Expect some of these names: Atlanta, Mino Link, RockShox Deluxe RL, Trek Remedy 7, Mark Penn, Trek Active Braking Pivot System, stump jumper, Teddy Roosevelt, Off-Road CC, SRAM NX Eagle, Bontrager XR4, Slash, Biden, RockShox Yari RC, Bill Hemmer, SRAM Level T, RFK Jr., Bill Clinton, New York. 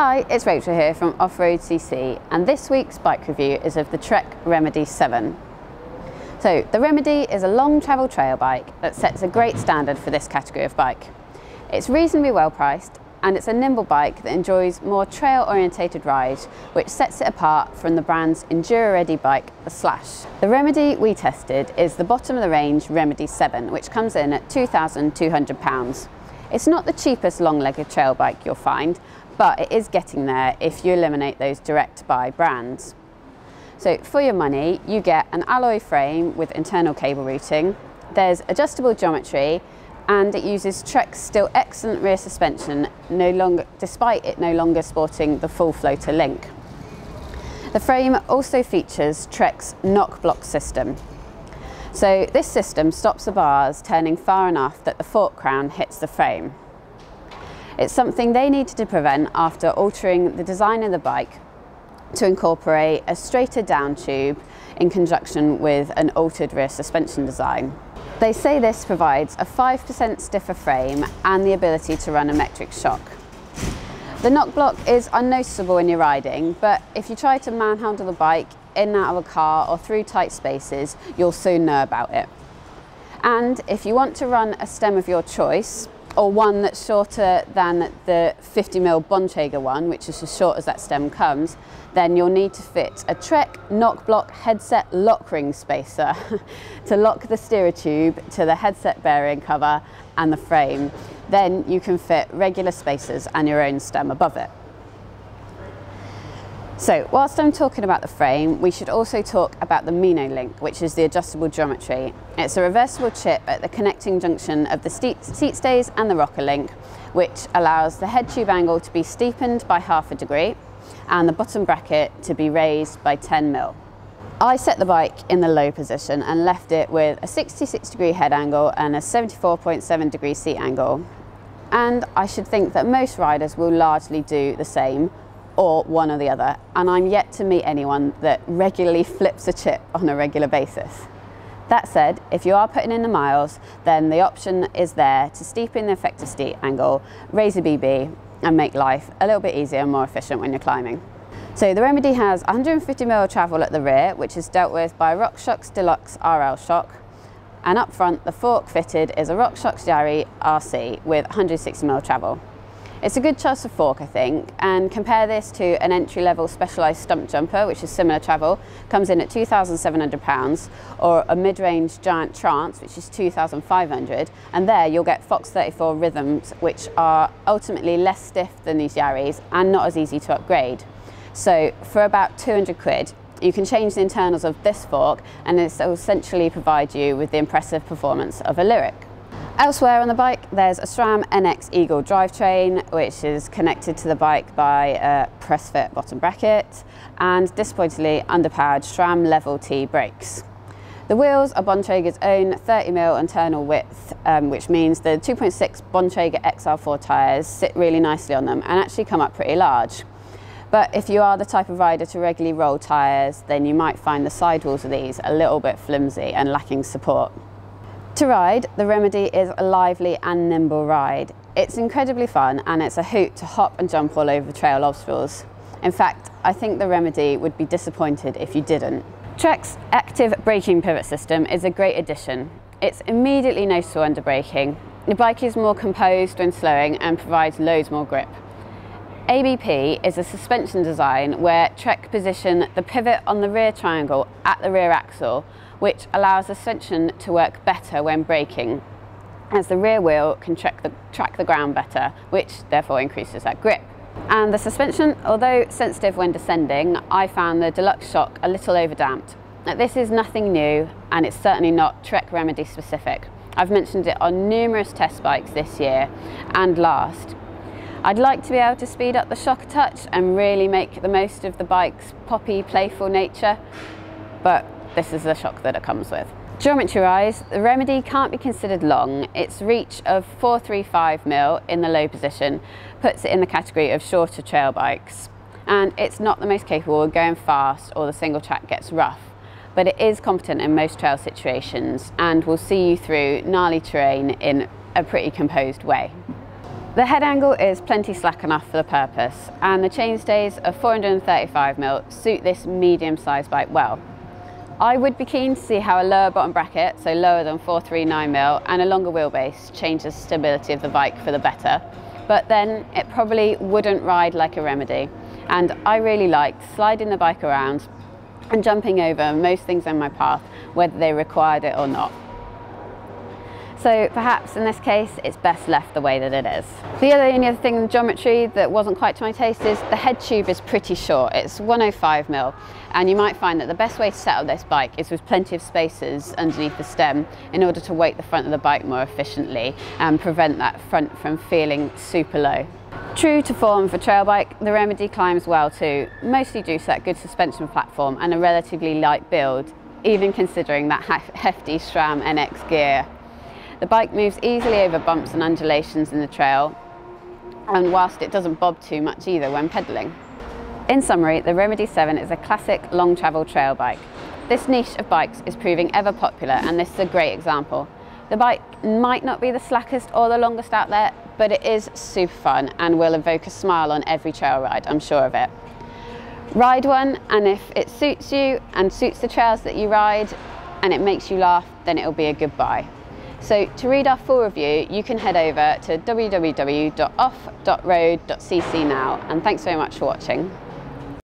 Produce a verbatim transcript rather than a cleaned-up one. Hi, it's Rachel here from Off-Road C C, and this week's bike review is of the Trek Remedy seven. So the Remedy is a long travel trail bike that sets a great standard for this category of bike. It's reasonably well priced and it's a nimble bike that enjoys more trail orientated rides, which sets it apart from the brand's enduro-ready bike, the Slash. The Remedy we tested is the bottom of the range Remedy seven, which comes in at two thousand two hundred pounds. It's not the cheapest long-legged trail bike you'll find, but it is getting there if you eliminate those direct-buy brands. So for your money, you get an alloy frame with internal cable routing, there's adjustable geometry, and it uses Trek's still excellent rear suspension, no longer, despite it no longer sporting the full floater link. The frame also features Trek's knock block system. So this system stops the bars turning far enough that the fork crown hits the frame. It's something they needed to prevent after altering the design of the bike to incorporate a straighter down tube in conjunction with an altered rear suspension design. They say this provides a five percent stiffer frame and the ability to run a metric shock. The knock block is unnoticeable when you're riding, but if you try to manhandle the bike in and out of a car or through tight spaces, you'll soon know about it. And if you want to run a stem of your choice, or one that's shorter than the fifty millimeter Bontrager one, which is as short as that stem comes, then you'll need to fit a Trek knock block headset lock ring spacer to lock the steerer tube to the headset bearing cover and the frame. Then you can fit regular spacers and your own stem above it. So whilst I'm talking about the frame, we should also talk about the Mino Link, which is the adjustable geometry. It's a reversible chip at the connecting junction of the seat stays and the rocker link, which allows the head tube angle to be steepened by half a degree and the bottom bracket to be raised by ten millimeters. I set the bike in the low position and left it with a sixty-six degree head angle and a seventy-four point seven degree seat angle. And I should think that most riders will largely do the same, or one or the other, and I'm yet to meet anyone that regularly flips a chip on a regular basis. That said, if you are putting in the miles, then the option is there to steepen the effective seat angle, raise a B B, and make life a little bit easier and more efficient when you're climbing. So the Remedy has one hundred fifty millimeters travel at the rear, which is dealt with by RockShox Deluxe R L shock, and up front the fork fitted is a RockShox Yari R C with one hundred sixty millimeters travel. It's a good choice of fork, I think, and compare this to an entry-level specialised stump jumper, which is similar travel, comes in at two thousand seven hundred pounds, or a mid-range giant trance, which is two thousand five hundred pounds, and there you'll get Fox thirty-four rhythms, which are ultimately less stiff than these Yaris and not as easy to upgrade. So for about two hundred quid, you can change the internals of this fork, and it will essentially provide you with the impressive performance of a Lyric. Elsewhere on the bike, there's a SRAM N X Eagle drivetrain, which is connected to the bike by a press-fit bottom bracket, and disappointingly underpowered SRAM Level T brakes. The wheels are Bontrager's own thirty millimeter internal width, um, which means the two point six Bontrager X R four tyres sit really nicely on them and actually come up pretty large. But if you are the type of rider to regularly roll tyres, then you might find the sidewalls of these a little bit flimsy and lacking support. To ride, the Remedy is a lively and nimble ride. It's incredibly fun and it's a hoot to hop and jump all over trail obstacles. In fact, I think the Remedy would be disappointed if you didn't. Trek's Active Braking Pivot System is a great addition. It's immediately noticeable under braking. The bike is more composed when slowing and provides loads more grip. A B P is a suspension design where Trek position the pivot on the rear triangle at the rear axle, which allows the suspension to work better when braking, as the rear wheel can track the, track the ground better, which therefore increases that grip. And the suspension, although sensitive when descending, I found the Deluxe shock a little overdamped. Now, this is nothing new, and it's certainly not Trek Remedy specific. I've mentioned it on numerous test bikes this year and last. I'd like to be able to speed up the shock a touch and really make the most of the bike's poppy, playful nature, but this is the shock that it comes with. Geometry-wise, the Remedy can't be considered long. Its reach of four hundred thirty-five millimeters in the low position puts it in the category of shorter trail bikes, and it's not the most capable of going fast or the single track gets rough, but it is competent in most trail situations and will see you through gnarly terrain in a pretty composed way. The head angle is plenty slack enough for the purpose, and the chainstays of four hundred thirty-five millimeters suit this medium-sized bike well. I would be keen to see how a lower bottom bracket, so lower than four three nine millimeters, and a longer wheelbase change the stability of the bike for the better, but then it probably wouldn't ride like a Remedy. And I really liked sliding the bike around and jumping over most things in my path, whether they required it or not. So perhaps in this case, it's best left the way that it is. The other, only other thing in the geometry that wasn't quite to my taste is the head tube is pretty short. It's one oh five millimeters, and you might find that the best way to set up this bike is with plenty of spaces underneath the stem in order to weight the front of the bike more efficiently and prevent that front from feeling super low. True to form for trail bike, the Remedy climbs well too, mostly due to that good suspension platform and a relatively light build, even considering that hefty SRAM N X gear. The bike moves easily over bumps and undulations in the trail, and whilst it doesn't bob too much either when pedalling. In summary, the Remedy seven is a classic long travel trail bike. This niche of bikes is proving ever popular, and this is a great example. The bike might not be the slackest or the longest out there, but it is super fun and will evoke a smile on every trail ride, I'm sure of it. Ride one, and if it suits you and suits the trails that you ride and it makes you laugh, then it'll be a good buy. So to read our full review, you can head over to w w w dot off dot road dot c c now, and thanks very much for watching.